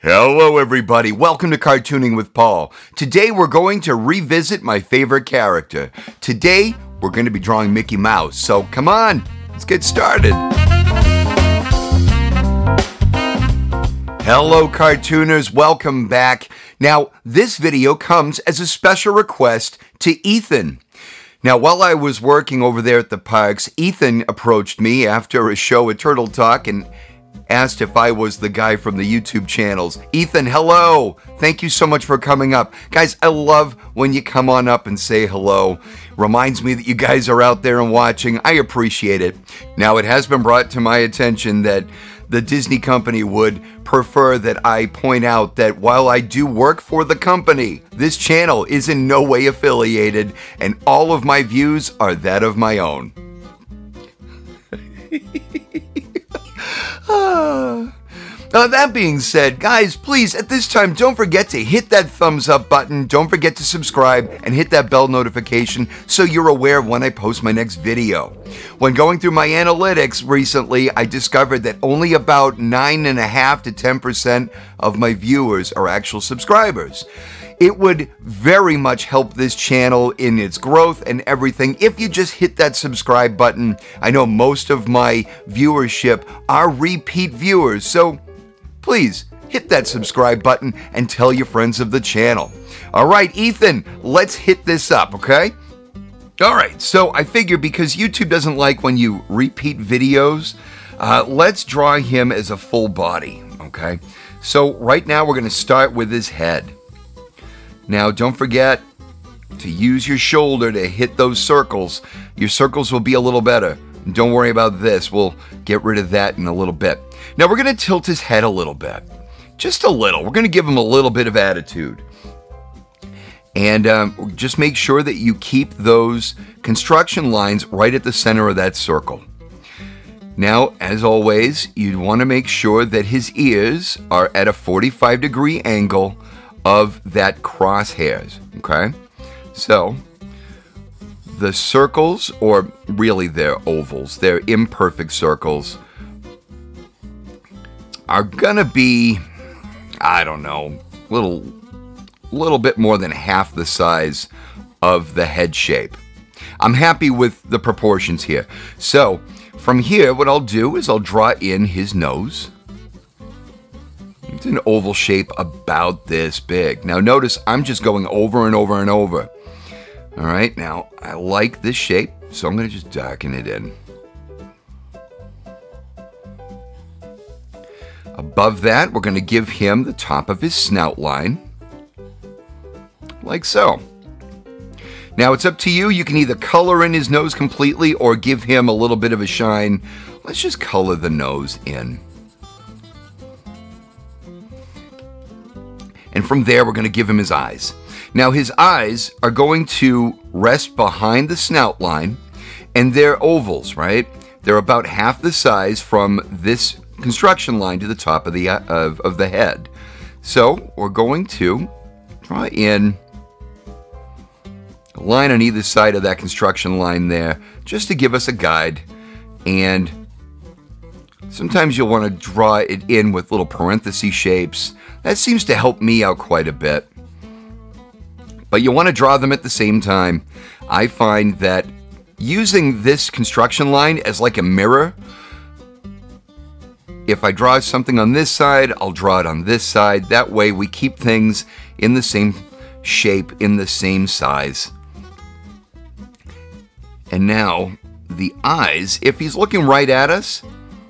Hello everybody, welcome to Cartooning with Paul. Today we're going to revisit my favorite character. Today we're going to be drawing Mickey Mouse, so come on, let's get started. Hello cartooners, welcome back. Now this video comes as a special request to Ethan. Now, while I was working over there at the parks, Ethan approached me after a show at Turtle Talk and asked if I was the guy from the YouTube channels. Ethan, hello! Thank you so much for coming up. Guys, I love when you come on up and say hello. Reminds me that you guys are out there and watching. I appreciate it. Now, it has been brought to my attention that the Disney company would prefer that I point out that while I do work for the company, this channel is in no way affiliated, and all of my views are that of my own. That being said, guys, please, at this time, don't forget to hit that thumbs up button. Don't forget to subscribe and hit that bell notification so you're aware of when I post my next video. When going through my analytics recently, I discovered that only about 9.5 to 10% of my viewers are actual subscribers. It would very much help this channel in its growth and everything if you just hit that subscribe button. I know most of my viewership are repeat viewers, so please hit that subscribe button and tell your friends of the channel. All right, Ethan, let's hit this up, okay? All right, so I figure because YouTube doesn't like when you repeat videos, let's draw him as a full body, okay? So right now we're gonna start with his head. Now, don't forget to use your shoulder to hit those circles. Your circles will be a little better. Don't worry about this. We'll get rid of that in a little bit. Now, we're going to tilt his head a little bit. Just a little. We're going to give him a little bit of attitude. And just make sure that you keep those construction lines right at the center of that circle. Now, as always, you'd want to make sure that his ears are at a 45-degree angle of that crosshairs, okay? So, the circles, or really they're ovals, they're imperfect circles, are gonna be, I don't know, little bit more than half the size of the head shape. I'm happy with the proportions here. So, from here, what I'll do is I'll draw in his nose. It's an oval shape about this big. Now notice I'm just going over and over and over. All right, now I like this shape, so I'm gonna just darken it in. Above that, we're gonna give him the top of his snout line, like so. Now it's up to you. You can either color in his nose completely or give him a little bit of a shine. Let's just color the nose in. And from there, we're going to give him his eyes. Now, his eyes are going to rest behind the snout line, and they're ovals, right? They're about half the size from this construction line to the top of the head. So, we're going to draw in a line on either side of that construction line there, just to give us a guide. And sometimes you'll want to draw it in with little parenthesis shapes. That seems to help me out quite a bit. But you want to draw them at the same time. I find that using this construction line as like a mirror, if I draw something on this side, I'll draw it on this side. That way we keep things in the same shape, in the same size. And now the eyes, if he's looking right at us,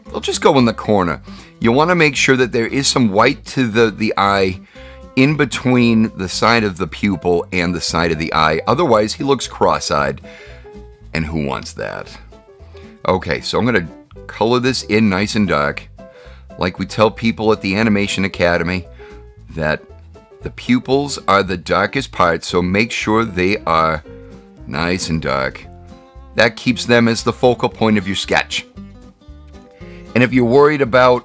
they'll just go in the corner. You want to make sure that there is some white to the eye in between the side of the pupil and the side of the eye. Otherwise, he looks cross-eyed. And who wants that? Okay, so I'm going to color this in nice and dark. Like we tell people at the Animation Academy, that the pupils are the darkest part, so make sure they are nice and dark. That keeps them as the focal point of your sketch. And if you're worried about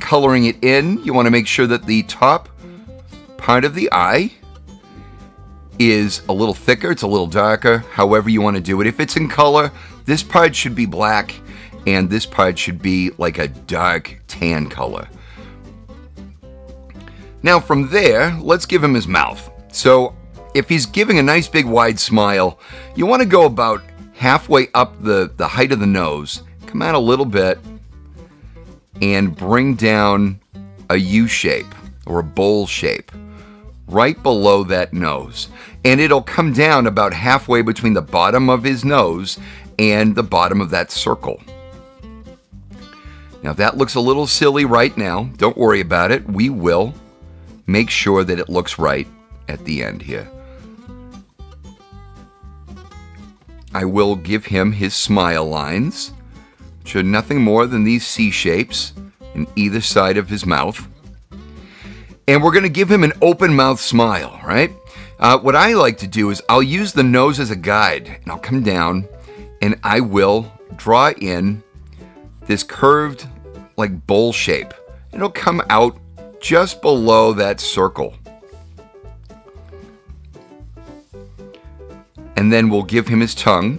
coloring it in, you want to make sure that the top part of the eye is a little thicker, it's a little darker, however you want to do it. If it's in color, this part should be black, and this part should be like a dark tan color. Now from there, let's give him his mouth. So if he's giving a nice big wide smile, you want to go about halfway up the height of the nose, come out a little bit, and bring down a U shape or a bowl shape right below that nose. And it'll come down about halfway between the bottom of his nose and the bottom of that circle. Now, if that looks a little silly right now, don't worry about it. We will make sure that it looks right at the end here. I will give him his smile lines, which are nothing more than these C shapes in either side of his mouth. And we're going to give him an open mouth smile, right? What I like to do is I'll use the nose as a guide, and I'll come down and I will draw in this curved like bowl shape. It'll come out just below that circle. And then we'll give him his tongue.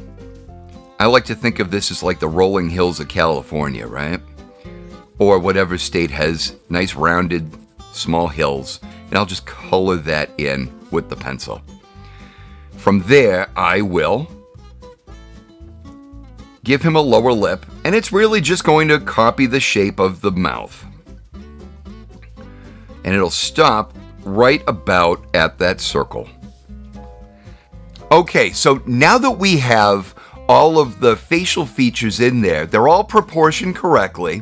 I like to think of this as like the rolling hills of California, right? Or whatever state has nice rounded small hills. And I'll just color that in with the pencil. From there, I will give him a lower lip, and it's really just going to copy the shape of the mouth. And it'll stop right about at that circle. Okay, so now that we have all of the facial features in there, they're all proportioned correctly.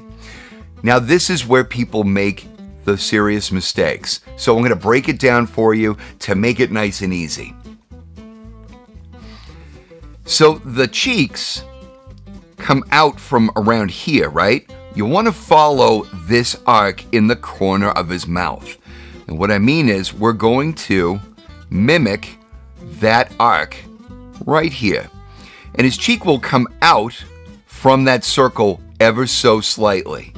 Now this is where people make the serious mistakes. So I'm going to break it down for you to make it nice and easy. So the cheeks come out from around here, right? You want to follow this arc in the corner of his mouth. And what I mean is we're going to mimic that arc right here. And his cheek will come out from that circle ever so slightly.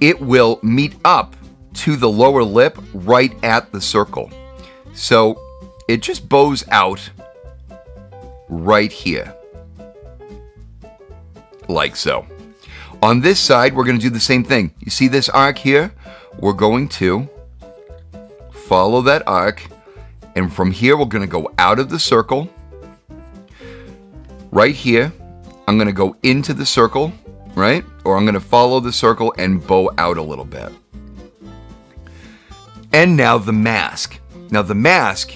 It will meet up to the lower lip right at the circle. So it just bows out right here, like so. On this side, we're going to do the same thing. You see this arc here? We're going to follow that arc, and from here, we're going to go out of the circle. Right here, I'm going to go into the circle, right? Or I'm going to follow the circle and bow out a little bit. And now the mask. Now the mask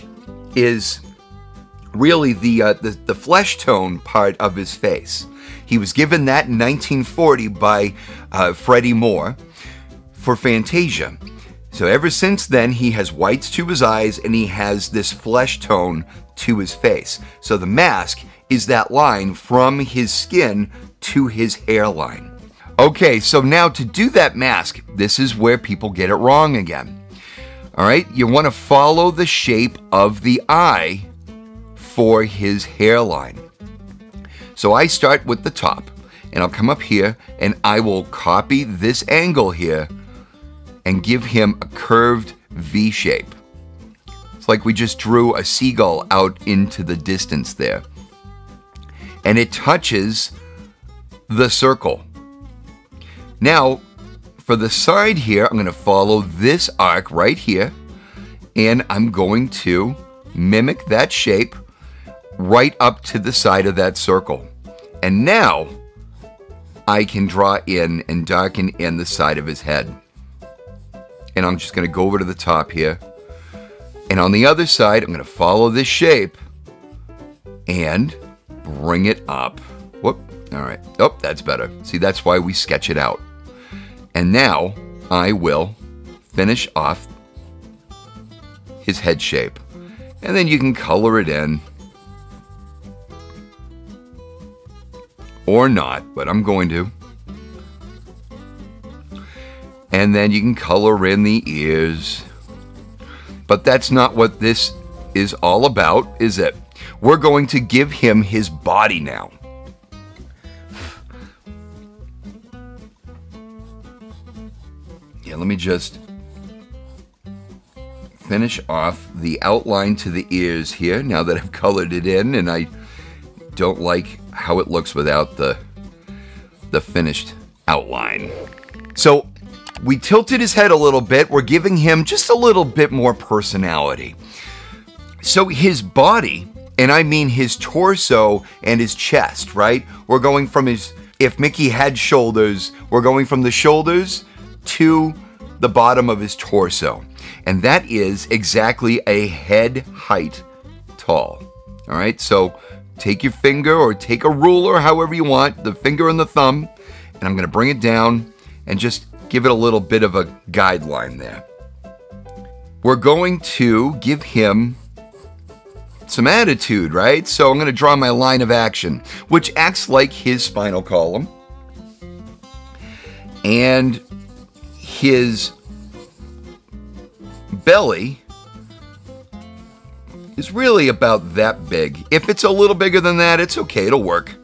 is really the flesh tone part of his face. He was given that in 1940 by Freddie Moore for Fantasia. So ever since then, he has whites to his eyes and he has this flesh tone to his face. So the mask is that line from his skin to his hairline. Okay, so now to do that mask, this is where people get it wrong again. All right, you want to follow the shape of the eye for his hairline. So I start with the top, and I'll come up here, and I will copy this angle here and give him a curved V shape. It's like we just drew a seagull out into the distance there. And it touches the circle. Now, for the side here, I'm going to follow this arc right here, and I'm going to mimic that shape right up to the side of that circle. And now, I can draw in and darken in the side of his head. And I'm just going to go over to the top here. And on the other side, I'm going to follow this shape and bring it up. Whoop. All right. Oh, that's better. See, that's why we sketch it out. And now I will finish off his head shape. And then you can color it in or not, but I'm going to. And then you can color in the ears. But that's not what this is all about, is it? We're going to give him his body now. Yeah, let me just finish off the outline to the ears here now that I've colored it in, and I don't like how it looks without the finished outline. So We tilted his head a little bit. We're giving him just a little bit more personality. So his body, and I mean his torso and his chest, right? We're going from his, if Mickey had shoulders, we're going from the shoulders to the bottom of his torso. And that is exactly a head height tall. All right, so take your finger or take a ruler, however you want, the finger and the thumb, and I'm gonna bring it down and just give it a little bit of a guideline there. We're going to give him some attitude, right? So I'm gonna draw my line of action, which acts like his spinal column. And his belly is really about that big. If it's a little bigger than that, it's okay, it'll work.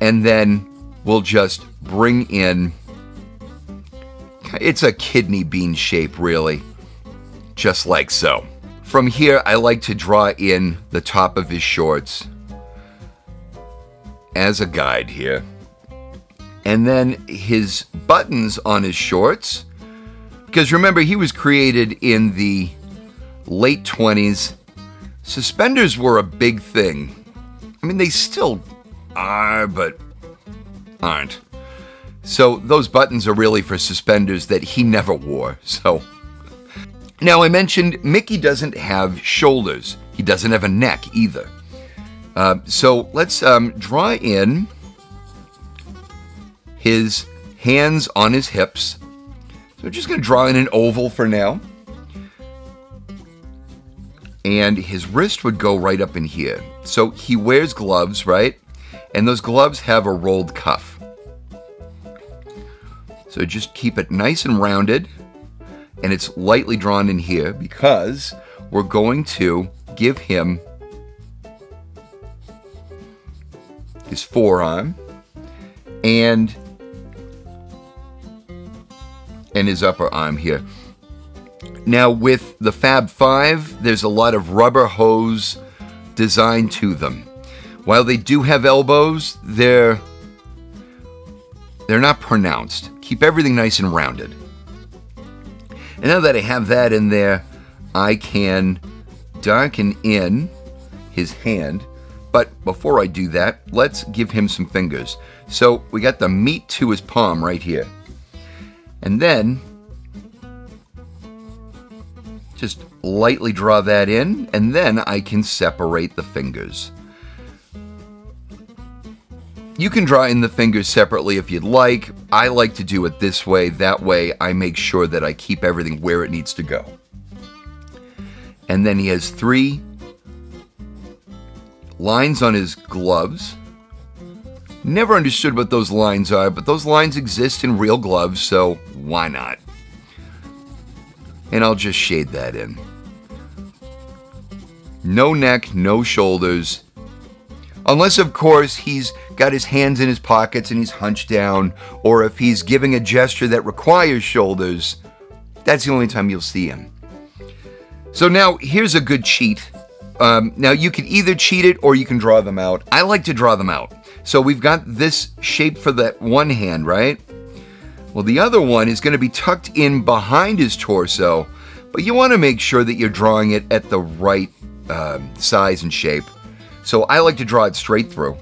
And then we'll just bring in, it's a kidney bean shape really, just like so. From here, I like to draw in the top of his shorts as a guide here. And then his buttons on his shorts, because remember he was created in the late 20s. Suspenders were a big thing. I mean, they still are, but aren't. So those buttons are really for suspenders that he never wore. So now I mentioned Mickey doesn't have shoulders. He doesn't have a neck either. So let's draw in his hands on his hips. So we're just gonna draw in an oval for now. And his wrist would go right up in here. So he wears gloves, right? And those gloves have a rolled cuff. So just keep it nice and rounded. And it's lightly drawn in here because we're going to give him his forearm and his upper arm here. Now with the Fab Five, there's a lot of rubber hose designed to them. While they do have elbows, they're not pronounced. Keep everything nice and rounded. And now that I have that in there, I can darken in his hand. But before I do that, let's give him some fingers. So we got the meat to his palm right here. And then just lightly draw that in, and then I can separate the fingers. You can draw in the fingers separately if you'd like. I like to do it this way. That way I make sure that I keep everything where it needs to go. And then he has three lines on his gloves. Never understood what those lines are, but those lines exist in real gloves, so why not? And I'll just shade that in. No neck, no shoulders. Unless, of course, he's got his hands in his pockets and he's hunched down, or if he's giving a gesture that requires shoulders, that's the only time you'll see him. So now, here's a good cheat. Now, you can either cheat it or you can draw them out. I like to draw them out. So we've got this shape for that one hand, right? Well, the other one is going to be tucked in behind his torso, but you want to make sure that you're drawing it at the right size and shape. So I like to draw it straight through.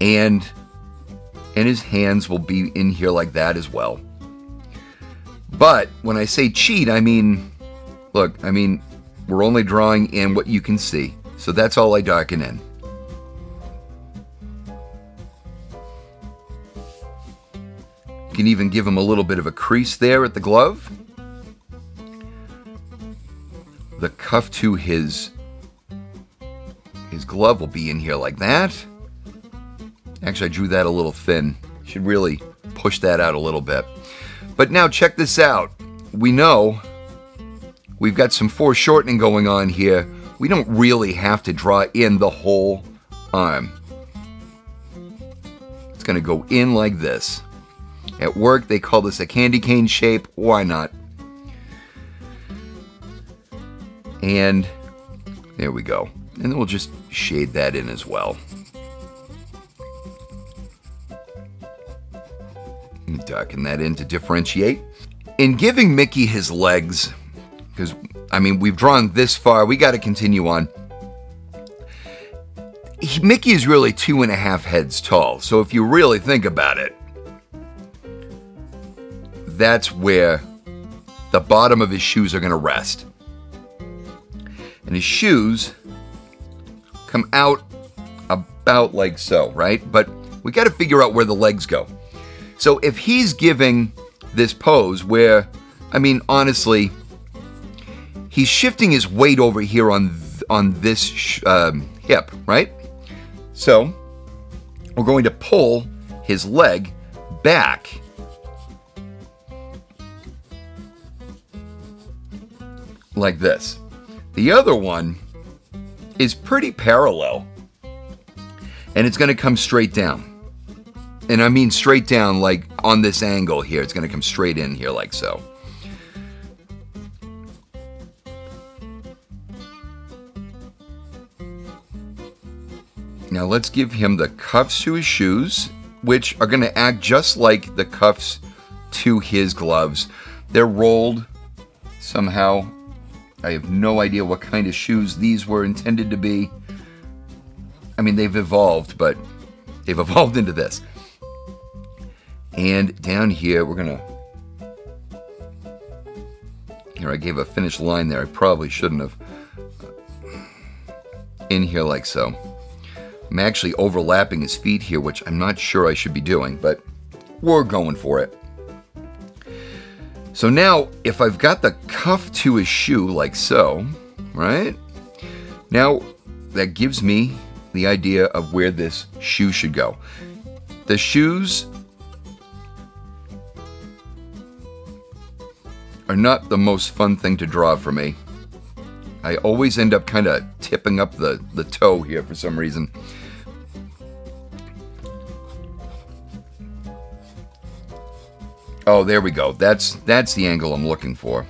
And his hands will be in here like that as well. But when I say cheat, I mean, look, I mean, we're only drawing in what you can see. So that's all I darken in. You can even give him a little bit of a crease there at the glove. The cuff to his glove will be in here like that. Actually, I drew that a little thin. Should really push that out a little bit. But now check this out. We know we've got some foreshortening going on here. We don't really have to draw in the whole arm. It's gonna go in like this. At work, they call this a candy cane shape. Why not? And there we go. And then we'll just shade that in as well. and tucking that in to differentiate. In giving Mickey his legs, because, I mean, we've drawn this far, we got to continue on. Mickey is really 2.5 heads tall, so if you really think about it, that's where the bottom of his shoes are going to rest. And his shoes come out about like so, right? But we got to figure out where the legs go. So if he's giving this pose where, I mean, honestly, he's shifting his weight over here on this hip, right? So we're going to pull his leg back. Like this. The other one is pretty parallel, and it's going to come straight down. And I mean straight down, like on this angle here. It's going to come straight in here like so. Now let's give him the cuffs to his shoes, which are going to act just like the cuffs to his gloves. They're rolled somehow. I have no idea what kind of shoes these were intended to be. I mean, they've evolved, but they've evolved into this. And down here, we're gonna... Here, I gave a finished line there. I probably shouldn't have. In here like so. I'm actually overlapping his feet here, which I'm not sure I should be doing, but we're going for it. So now, if I've got the cuff to his shoe, like so, right? Now, that gives me the idea of where this shoe should go. The shoes are not the most fun thing to draw for me. I always end up kind of tipping up the toe here for some reason. Oh, there we go. That's the angle I'm looking for.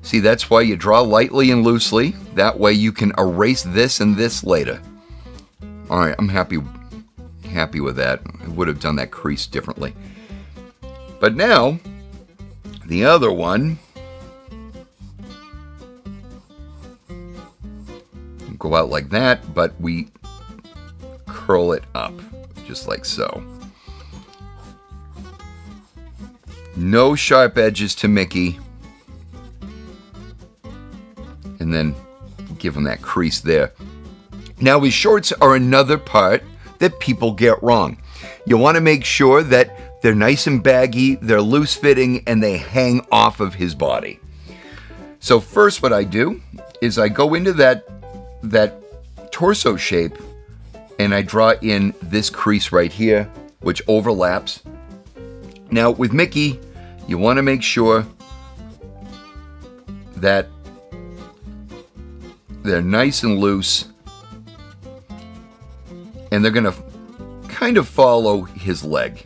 See, that's why you draw lightly and loosely. That way you can erase this and this later. All right, I'm happy with that. I would have done that crease differently. But now, the other one, go out like that, but we curl it up, just like so. No sharp edges to Mickey. And then give him that crease there. Now his shorts are another part that people get wrong. You want to make sure that they're nice and baggy, they're loose fitting, and they hang off of his body. So first what I do is I go into that torso shape and I draw in this crease right here, which overlaps. Now with Mickey, you want to make sure that they're nice and loose, and they're going to kind of follow his leg.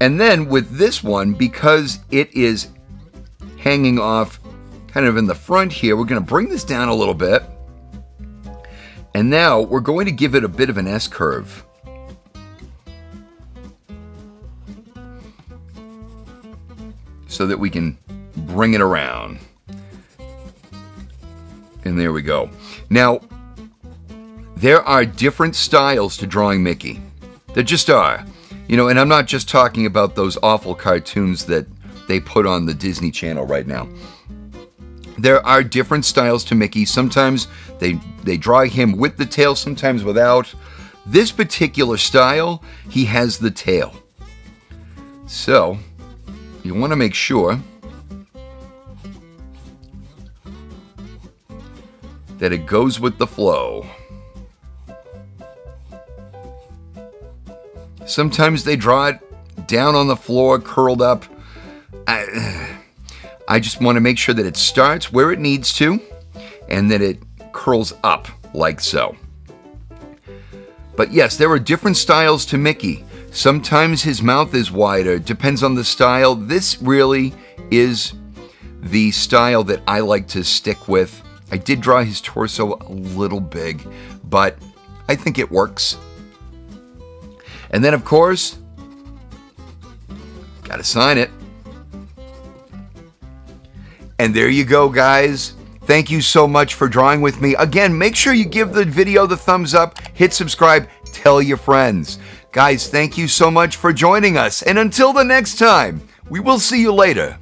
And then with this one, because it is hanging off kind of in the front here, we're going to bring this down a little bit. And now we're going to give it a bit of an S-curve. So that we can bring it around. And there we go. Now, there are different styles to drawing Mickey. There just are. You know, and I'm not just talking about those awful cartoons that they put on the Disney Channel right now. There are different styles to Mickey. Sometimes they draw him with the tail, sometimes without. This particular style, he has the tail. So, you want to make sure that it goes with the flow. Sometimes they draw it down on the floor, curled up. I just want to make sure that it starts where it needs to and that it curls up like so. But yes, there are different styles to Mickey. Sometimes his mouth is wider, depends on the style. This really is the style that I like to stick with I did draw his torso a little big, but I think it works. And then, of course, gotta sign it. And there you go, guys. Thank you so much for drawing with me. Again, make sure you give the video the thumbs up, hit subscribe, tell your friends. Guys, thank you so much for joining us. And until the next time, we will see you later.